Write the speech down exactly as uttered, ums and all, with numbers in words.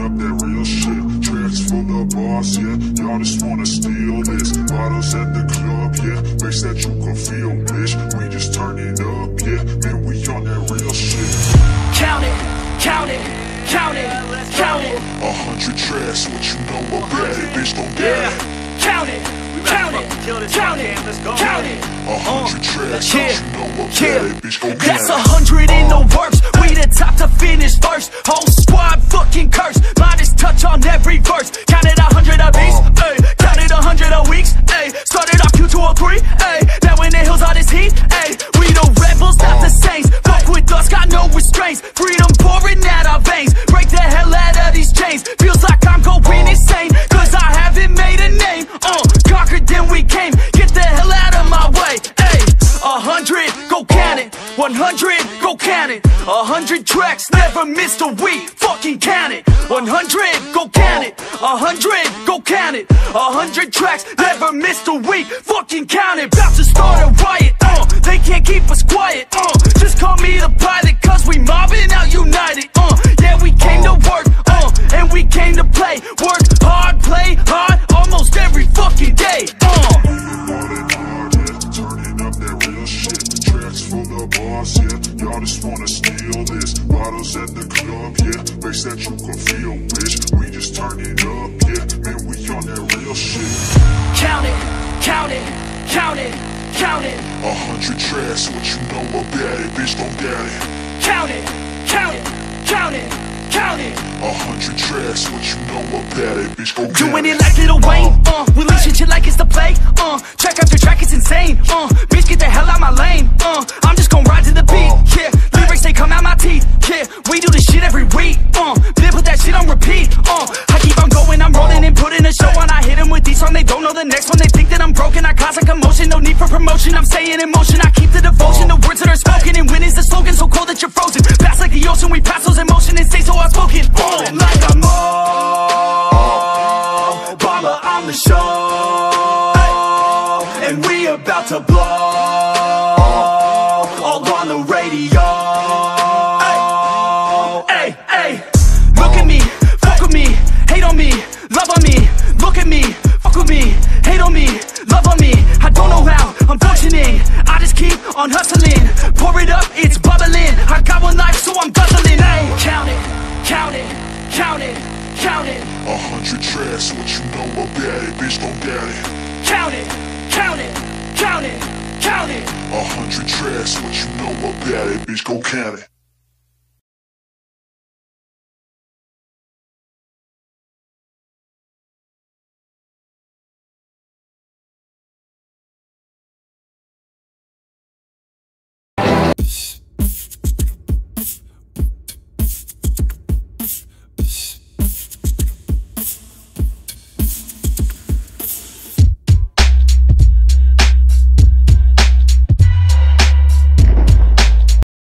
up that real shit. Tracks full of bars, yeah, y'all just wanna steal this. Bottles at the club, yeah, bass that you can feel, bitch. We just turn it up, yeah, man, we on that real shit. Count it, count it, count it, count it. A hundred tracks, what you know about it, bitch, don't get it. Count it, count it, count it, count it. A hundred tracks, what you know about it, bitch, don't get it. That's a hundred in the works, we the top to finish first. Whole squad fucking cursed, modest touch on every verse. Counted a hundred a piece, ayy, counted a hundred a weeks, ayy. Started off Q two oh three, ayy, now in the hills all this heat, ayy. We the rebels, not the saints, fuck with us, got no restraints. Freedom pouring out our veins, break the hell out of these chains. Feels like I'm going insane, cause I haven't made a name. Uh, conquered then we came, get the hell out of my way, ayy. A hundred, go count it, one hundred, go count it. A hundred tracks, never missed a week, fucking count it. One hundred, go count it, a hundred, go count it. A hundred tracks, never missed a week, fucking count it. About to start a riot, uh, they can't keep us quiet, uh. Just call me the pilot, cause we mobbing out united, uh. Yeah, we came to work, uh, and we came to play. Work hard, play hard, almost every fucking day, uh. Full of bars, yeah, y'all just wanna steal this. Bottles at the club, yeah, bass that you can feel, bitch. We just turn it up, yeah, man, we on that real shit. Count it, count it, count it, count it. A hundred tracks, what you know about it, bitch, don't doubt it. Count it, count it, count it, count it. A hundred tracks, what you know about it, bitch, go get it. Doing it like Lil Wayne, uh, we leash shit like it's the play, uh. Track after track, it's insane, uh. Bitch, get the hell out my lane, uh. I'm just gon' ride to the beat, yeah. Lyrics, they come out my teeth, yeah. We do this shit every week, uh. Then put that shit on repeat, uh. I keep on going, I'm rolling and putting a show on. I hit them with these songs, they don't know the next one. They think that I'm broken, I cause a commotion. No need for promotion, I'm staying in motion. I keep the devotion, the words that are spoken. And when is the slogan so cold that you're frozen? Pass like the ocean, we pass those emotions and stay so outspoken. Oh, like I'm Obama on the show, and we about to blow, all on the radio. Hey, hey, look at me, fuck with me, hate on me, love on me. Look at me, fuck with me, hate on me, love on me. I don't know how I'm functioning, I just keep on hustling. Pour it up, it's bubbling, I got one life so I'm guzzling. Hey, count it, count it, count it, count it. A hundred tracks, what you know about it, bitch, don't doubt it. Count it, count it, count it, count it. A hundred tracks, what you know about it, bitch, go count it.